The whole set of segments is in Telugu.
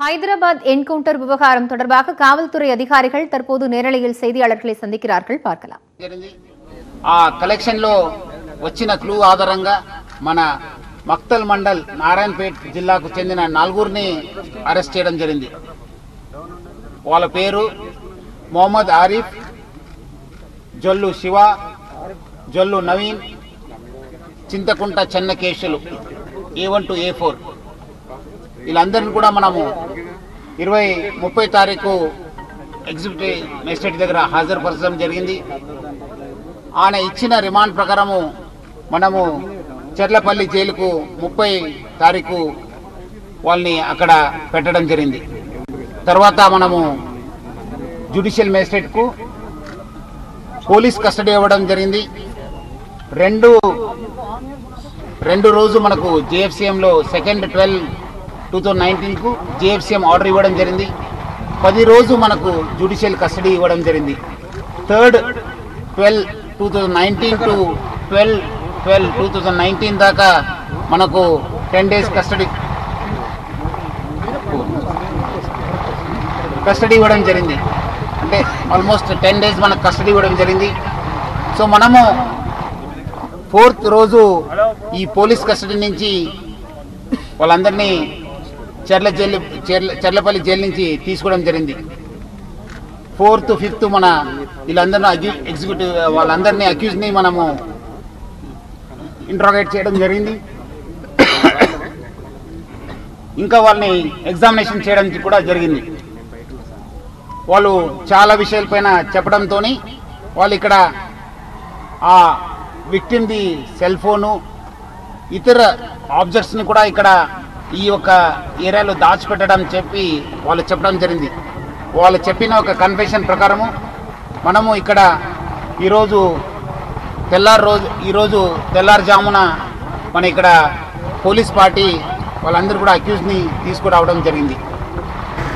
ஹைதராபாத் என்கவுண்டர் விவகாரம் தொடர்பாக காவல்துறை அதிகாரிகள் தற்போது நேரலையில் செய்தியாளர்களை சந்திக்கிறார்கள். பார்க்கலாம். ఆ కలెక్షన్ లో వచ్చిన క్లూ ఆధారంగా మన మక్తల్ మండల్ నారాయణపేట్ జిల్లాకు చెందిన నలుగురిని అరెస్ట్ చేయడం జరిగింది. వాళ్ళ పేరు Mohammed Arif, Jollu Shiva, Jollu Naveen, Chintakunta Chennakesulu A1 to A4. వీళ్ళందరినీ కూడా మనము 20-30 తారీఖు ఎగ్జిక్యూటివ్ మేజిస్ట్రేట్ దగ్గర హాజరుపరచడం జరిగింది. ఆయన ఇచ్చిన రిమాండ్ ప్రకారము మనము చెర్లపల్లి జైలుకు 30 తారీఖు వాళ్ళని అక్కడ పెట్టడం జరిగింది. తర్వాత మనము జ్యుడిషియల్ మేజిస్ట్రేట్కు పోలీస్ కస్టడీ ఇవ్వడం జరిగింది. రెండు రోజు మనకు జేఎఫ్సీఎంలో 2nd 12/2019కు జేఎఫ్సీఎం ఆర్డర్ ఇవ్వడం జరిగింది. 10 రోజు మనకు జ్యుడిషియల్ కస్టడీ ఇవ్వడం జరిగింది. 3rd 12/2019 to 12/12/2019 దాకా మనకు 10 days కస్టడీ ఇవ్వడం జరిగింది. అంటే ఆల్మోస్ట్ 10 days మనకు కస్టడీ ఇవ్వడం జరిగింది. సో మనము 4th రోజు ఈ పోలీస్ కస్టడీ నుంచి వాళ్ళందరినీ చెర్లపల్లి జైలు నుంచి తీసుకోవడం జరిగింది. 4th 5th మన వీళ్ళందరినీ ఎగ్జిక్యూటివ్ వాళ్ళందరినీ అక్యూజ్ని మనము ఇంట్రోగేట్ చేయడం జరిగింది. ఇంకా వాళ్ళని ఎగ్జామినేషన్ చేయడం కూడా జరిగింది. వాళ్ళు చాలా విషయాలపైన చెప్పడంతో వాళ్ళు ఇక్కడ ఆ విక్టిమ్ది సెల్ ఫోను ఇతర ఆబ్జెక్ట్స్ని కూడా ఇక్కడ ఈ యొక్క ఏరియాలో దాచిపెట్టడం చెప్పి వాళ్ళు చెప్పడం జరిగింది. వాళ్ళు చెప్పిన ఒక కన్ఫెషన్ ప్రకారము మనము ఇక్కడ ఈరోజు తెల్లారుజామున మన ఇక్కడ పోలీస్ పార్టీ వాళ్ళందరూ కూడా అక్యూజ్ని తీసుకురావడం జరిగింది.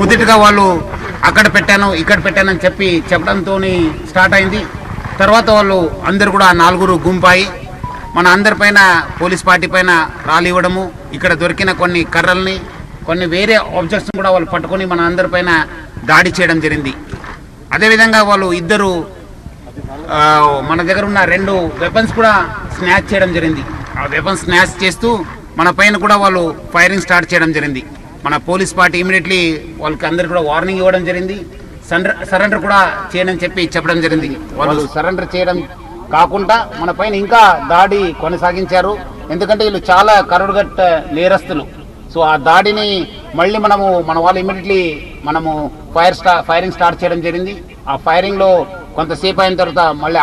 మొదటిగా వాళ్ళు అక్కడ పెట్టాను ఇక్కడ పెట్టానని చెప్పి చెప్పడంతో స్టార్ట్ అయింది. తర్వాత వాళ్ళు అందరు కూడా నలుగురు గుంపాయి మన అందరిపైన పోలీస్ పార్టీ పైన రాళ్ళు ఇవ్వడము, ఇక్కడ దొరికిన కొన్ని కర్రల్ని కొన్ని వేరే ఆబ్జెక్ట్స్ని కూడా వాళ్ళు పట్టుకొని మన అందరిపైన దాడి చేయడం జరిగింది. అదేవిధంగా వాళ్ళు ఇద్దరు మన దగ్గర ఉన్న 2 వెపన్స్ కూడా స్నాచ్ చేయడం జరిగింది. ఆ వెపన్స్ స్నాచ్ చేస్తూ మన పైన కూడా వాళ్ళు ఫైరింగ్ స్టార్ట్ చేయడం జరిగింది. మన పోలీస్ పార్టీ ఇమీడియట్లీ వాళ్ళకి అందరు కూడా వార్నింగ్ ఇవ్వడం జరిగింది. సరెండర్ కూడా చేయడం చెప్పి చెప్పడం జరిగింది. వాళ్ళు సరెండర్ చేయడం కాకుండా మన పైన ఇంకా దాడి కొనసాగించారు. ఎందుకంటే వీళ్ళు చాలా కరుడుగట్ట నేరస్తులు. సో ఆ దాడిని మళ్ళీ మన వాళ్ళు ఇమీడియట్లీ ఫైరింగ్ స్టార్ట్ చేయడం జరిగింది. ఆ ఫైరింగ్లో కొంతసేపు అయిన తర్వాత మళ్ళీ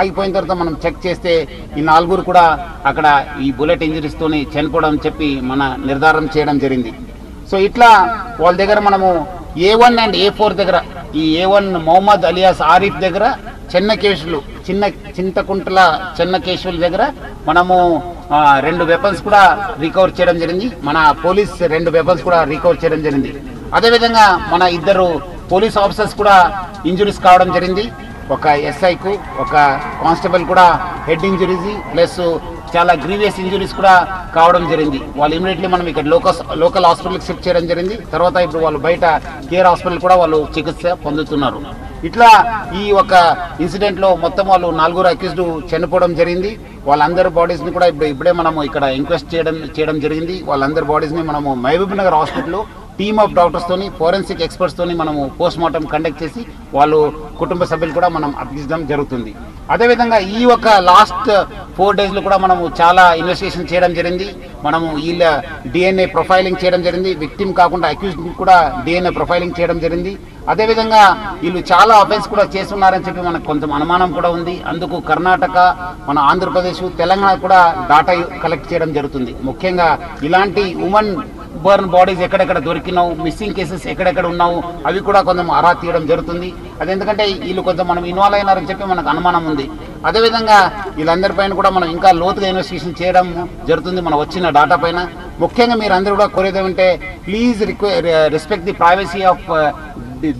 ఆగిపోయిన తర్వాత మనం చెక్ చేస్తే ఈ 4 కూడా అక్కడ ఈ బుల్లెట్ ఇంజరీస్తోని చనిపోవడం చెప్పి మన నిర్ధారణ చేయడం జరిగింది. సో ఇట్లా వాళ్ళ దగ్గర మనము A1 and A4 దగ్గర ఈ A1 మొహమ్మద్ అలియాస్ ఆరిఫ్ దగ్గర చింతకుంటల చెన్నకేశవులు దగ్గర మనము 2 వెపన్స్ కూడా రికవర్ చేయడం జరిగింది. మన పోలీస్ 2 వెపన్స్ కూడా రికవర్ చేయడం జరిగింది. అదేవిధంగా మన 2 పోలీస్ ఆఫీసర్స్ కూడా ఇంజురీస్ కావడం జరిగింది. ఒక SIకు ఒక కానిస్టేబుల్ కూడా హెడ్ ఇంజురీస్ ప్లస్ చాలా గ్రీవియస్ ఇంజురీస్ కూడా కావడం జరిగింది. వాళ్ళు ఇమీడియట్లీ మనం ఇక్కడ లోకల్ హాస్పిటల్కి షిఫ్ట్ చేయడం జరిగింది. తర్వాత ఇప్పుడు వాళ్ళు బయట కేర్ హాస్పిటల్ కూడా వాళ్ళు చికిత్స పొందుతున్నారు. ఇట్లా ఈ ఒక ఇన్సిడెంట్లో మొత్తం వాళ్ళు 4 అక్యూజ్డ్ చనిపోవడం జరిగింది. వాళ్ళందరి బాడీస్ని కూడా ఇప్పుడే మనము ఇక్కడ ఇంక్వెస్ట్ చేయడం జరిగింది. వాళ్ళందరి బాడీస్ని మనము మహబూబ్నగర్ హాస్పిటల్లో టీమ్ ఆఫ్ డాక్టర్స్తోని ఫోరెన్సిక్ ఎక్స్పర్ట్స్తోని మనము పోస్ట్ మార్టం కండక్ట్ చేసి వాళ్ళు కుటుంబ సభ్యులు కూడా మనం అప్పగించడం జరుగుతుంది. అదేవిధంగా ఈ ఒక లాస్ట్ 4 days కూడా మనము చాలా ఇన్వెస్టిగేషన్ చేయడం జరిగింది. మనము వీళ్ళ DNA ప్రొఫైలింగ్ చేయడం జరిగింది. విక్టిమ్ కాకుండా అక్యూజ్డ్ కూడా DNA ప్రొఫైలింగ్ చేయడం జరిగింది. అదేవిధంగా వీళ్ళు చాలా అఫెన్స్ కూడా చేస్తున్నారని చెప్పి మనకు కొంత అనుమానం కూడా ఉంది. అందుకు కర్ణాటక, మన ఆంధ్రప్రదేశ్, తెలంగాణ కూడా డాటా కలెక్ట్ చేయడం జరుగుతుంది. ముఖ్యంగా ఇలాంటి ఉమెన్ బర్న్ బాడీస్ ఎక్కడెక్కడ దొరికినావు, మిస్సింగ్ కేసెస్ ఎక్కడెక్కడ ఉన్నావు అవి కూడా కొంచెం ఆరా తీయడం జరుగుతుంది. అది ఎందుకంటే వీళ్ళు కొంచెం మనం ఇన్వాల్వ్ అయినారని చెప్పి మనకు అనుమానం ఉంది. అదేవిధంగా వీళ్ళందరి పైన కూడా మనం ఇంకా లోతుగా ఇన్వెస్టిగేషన్ చేయడం జరుగుతుంది మనం వచ్చిన డాటా పైన. ముఖ్యంగా మీరు అందరూ కూడా కోరేదేమంటే please respect the privacy of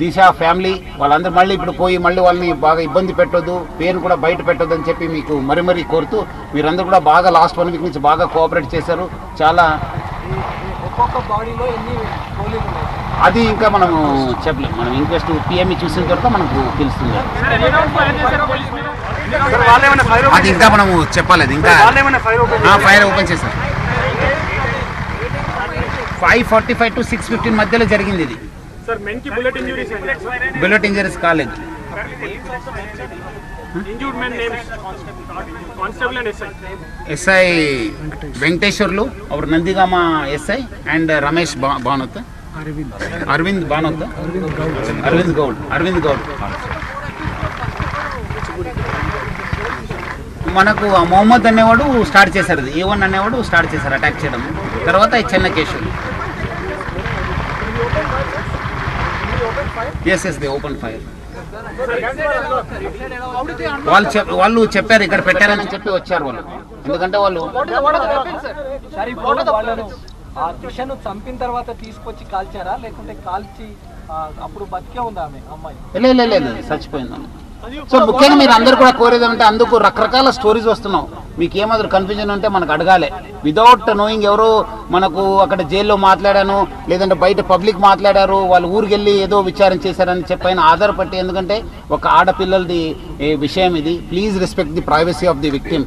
Disha family. వాళ్ళందరూ మళ్ళీ ఇప్పుడు పోయి మళ్ళీ వాళ్ళని బాగా ఇబ్బంది పెట్టొద్దు, పేరు కూడా బయట పెట్టొద్దు అని చెప్పి మీకు మరీ కోరుతూ మీరందరూ కూడా బాగా లాస్ట్ 1 week నుంచి బాగా కోఆపరేట్ చేశారు. చాలా ఒక్కొక్క బాడీలో ఎన్ని అది ఇంకా మనం చెప్పలేము. మనం ఇంట్రెస్ట్ పిఎంఈ చూసిన తర్వాత మనకు తెలుస్తుంది. అది ఇంకా మనము చెప్పలేదు. ఇంకా ఫైర్ ఓపెన్ చేశారు. 5:45 to 6:15 మధ్యలో జరిగింది ఇది. బుల్లెట్ ఇంజరీస్ కాలేదు. SI Venkateswarlu our Nandigama SI and Ramesh Bhanoth Aravind Bhanoth Aravind Goud. మనకు మొహమ్మద్ అనేవాడు స్టార్ట్ చేశారు, A1 అనేవాడు స్టార్ట్ చేశారు అటాక్ చేయడం. తర్వాత చెన్నకేశవులు ఓపెన్ ఫైర్ వాళ్ళు చెప్పారు, ఇక్కడ పెట్టారని చెప్పి వచ్చారు వాళ్ళు. ఎందుకంటే వాళ్ళు చంపిన తర్వాత తీసుకొచ్చి కాల్చారా లేకుంటే కాల్చి అప్పుడు బతికే ఉందా అమ్మాయి? లేదు, చచ్చిపోయింది. సో ముఖ్యంగా మీరు అందరు కూడా కోరేది అంటే, అందుకు రకరకాల స్టోరీస్ వస్తున్నాం, మీకు ఏమాత్రం కన్ఫ్యూజన్ ఉంటే మనకు అడగాలి. వితౌట్ నోయింగ్ ఎవరో మనకు అక్కడ జైల్లో మాట్లాడాను, లేదంటే బయట పబ్లిక్ మాట్లాడారు, వాళ్ళు ఊరికి వెళ్ళి ఏదో విచారణ చేశారని చెప్పైనా ఆధారపట్టి, ఎందుకంటే ఒక ఆడపిల్లలది విషయం ఇది. Please respect the privacy of the victim.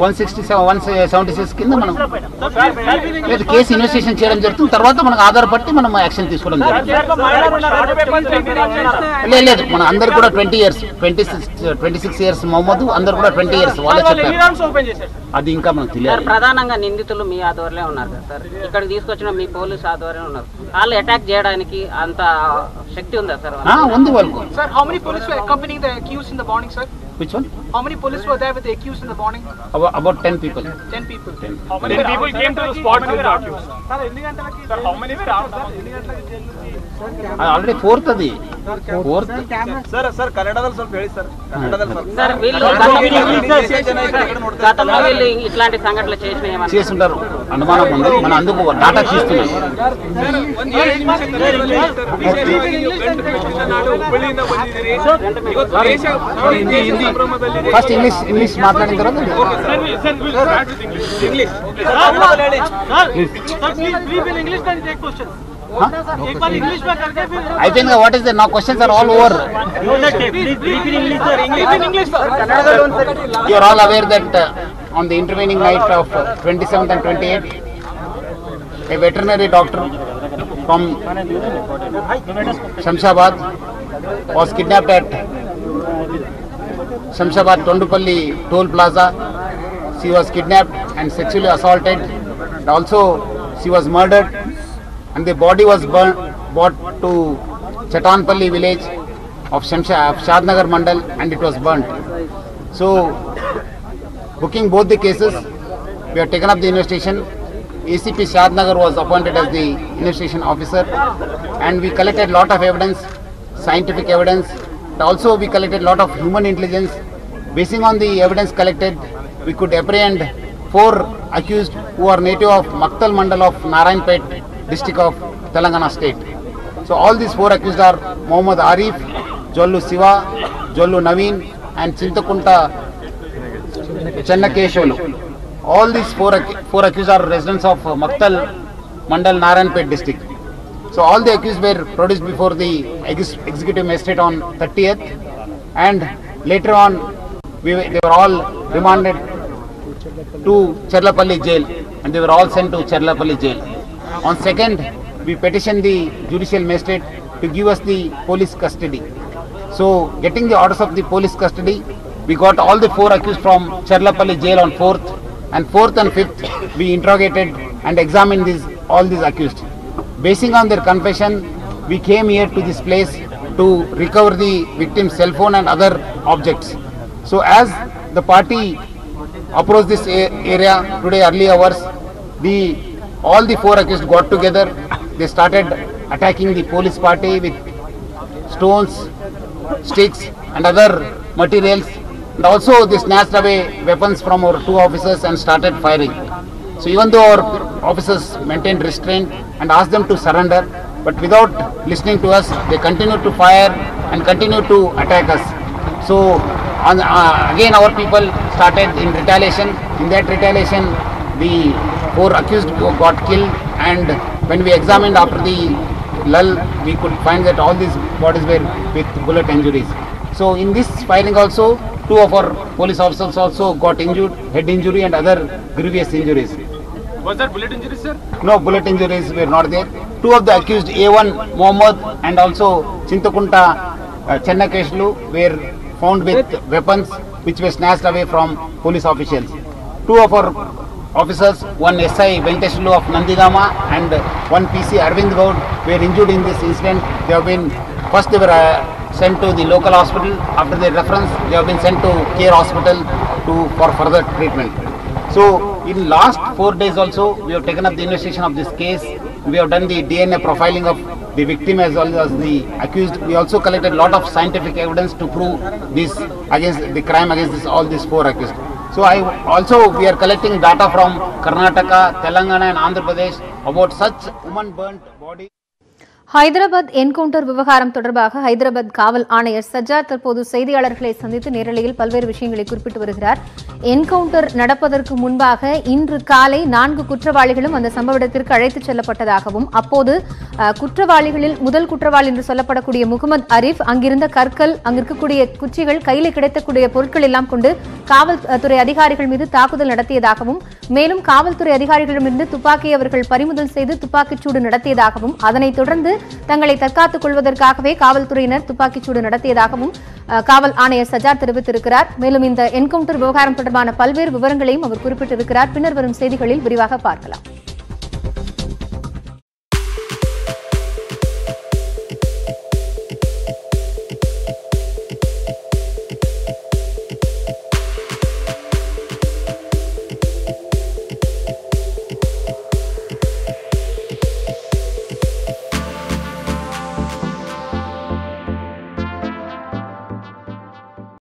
176 కింద మనం కేసు ఇన్వెస్టిగేషన్ చేయడం జరుగుతుంది. తర్వాత మనకు ఆధారపడి మనం యాక్షన్ తీసుకోవడం జరుగుతుంది. లేదు, మన అందరు కూడా 20 years 26 years మహమ్మద్ అందరు కూడా 20 years వాళ్ళే చెప్పారు. అది ఇంకా మనకు తెలియదు. ప్రధానంగా నిందితులు మీ ఆధ్వర్యంలో ఉన్నారు కదా సార్, ఇక్కడ తీసుకొచ్చిన మీ పోలీసు ఆధ్వర్యంలో ఉన్నారు. వాళ్ళు అటాక్ చేయడానికి అంత శక్తి ఉందా సార్? ఉంది వాళ్ళకు. Which one? How many police were there with the accused in the morning? About 10 people. 10 people. 10. How many people came to the spot with the accused? Sir, any gantala ki? Sir, how many were armed? Sir, any gantala ki jail nundi? Already fourth adi. Fourth. Sir, Kannadadalu sir heli sir. Kannadadalu sir. Sir, will gatamlo will itlanti sangatla chesina em anta. Chesuntaru. Anumanam undi. Mana anduku data chestunnam. Sir, first English మాట్లాడిన తర్వాత I think what is the now questions are all over. You are all aware that on the intervening night of 27th and 28th a veterinary doctor from Shamshabad was kidnapped at Shamshabad Tondupalli toll plaza. She was kidnapped and sexually assaulted, and also she was murdered, and the body was brought to Chatanpalli village of Shadnagar mandal, and it was burnt. So booking both the cases, we have taken up the investigation. ACP Shadnagar was appointed as the investigation officer, and we collected lot of evidence, scientific evidence. Also we collected lot of human intelligence. Basing on the evidence collected, we could apprehend 4 accused who are native of Maktal Mandal of Narayanpet district of Telangana state. So all these 4 accused are Mohammed Arif, Jollu Shiva, Jollu Naveen, and Chintakunta Chennakeshavulu. All these 4 accused are residents of Maktal Mandal Narayanpet district. So all the accused were produced before the executive magistrate on 30th, and later on they were all remanded to Cherlapalli jail, and they were all sent to Cherlapalli jail. On 2nd, we petitioned the judicial magistrate to give us the police custody. So getting the orders of the police custody, we got all the 4 accused from Cherlapalli jail on 4th, and 4th and 5th we interrogated and examined all these accused. Basing on their confession, we came here to this place to recover the victim's cell phone and other objects. So as the party approached this area today early hours, all the 4 accused got together. They started attacking the police party with stones, sticks, and other materials. And also they snatched away weapons from our two officers and started firing. So even though our officers maintained restraint and asked them to surrender, but without listening to us, they continued to fire and continued to attack us. So again our people started in retaliation. In that retaliation, the four accused got killed, and when we examined after the lull, we could find that all these bodies were with bullet injuries. So in this firing also, two of our police officers also got injured, head injury and other grievous injuries. Was there bullet injuries, sir? No, bullet injuries were not there. Two of the accused, A1 Mohammed and also Chintakunta Chennakeshavulu, were found with weapons which were snatched away from police officials. Two of our officers, one SI Venkateshulu of Nandigama and one PC Arvind Rao, were injured in this incident. They have been, first they were sent to the local hospital. After their reference, they have been sent to care hospital for further treatment. So in last 4 days also, we have taken up the investigation of this case. We have done the DNA profiling of the victim as well as the accused. We also collected a lot of scientific evidence to prove this against the crime against all these four accused. So we are collecting data from Karnataka, Telangana and Andhra Pradesh about such woman burnt body. Hyderabad encounter விவகாரம் தொடர்பாக ஹைதராபாத் காவல் ஆணையர் சஜார் தற்போது செய்தியாளர்களை சந்தித்து நேரலையில் பல்வேறு விஷயங்களை குறிப்பிட்டு வருகிறார். என்கவுண்டர் நடப்பதற்கு முன்பாக இன்று காலை 4 குற்றவாளிகளும் அந்த சம்பவ இடத்திற்கு அழைத்துச் செல்லப்பட்டதாகவும், அப்போது குற்றவாளிகளில் முதல் குற்றவாளி என்று சொல்லப்படக்கூடிய முகமது அரீஃப் அங்கிருந்த கற்கள், அங்கிருக்கக்கூடிய குச்சிகள், கையில் கிடைத்தக்கூடிய பொருட்கள் எல்லாம் கொண்டு காவல்துறை அதிகாரிகள் மீது தாக்குதல் நடத்தியதாகவும், மேலும் காவல்துறை அதிகாரிகளிடமிருந்து துப்பாக்கியை அவர்கள் பறிமுதல் செய்து துப்பாக்கிச்சூடு நடத்தியதாகவும், அதனைத் தொடர்ந்து தங்களை தற்காத்துக் கொள்வதற்காகவே காவல்துறையினர் துப்பாக்கிச்சூடு நடத்தியதாகவும் காவல் ஆணையர் சஜார் தெரிவித்திருக்கிறார். மேலும் இந்த என்கவுண்டர் விவகாரம் தொடர்பான பல்வேறு விவரங்களையும் அவர் குறிப்பிட்டிருக்கிறார். பின்னர் வரும் செய்திகளில் விரிவாக பார்க்கலாம்.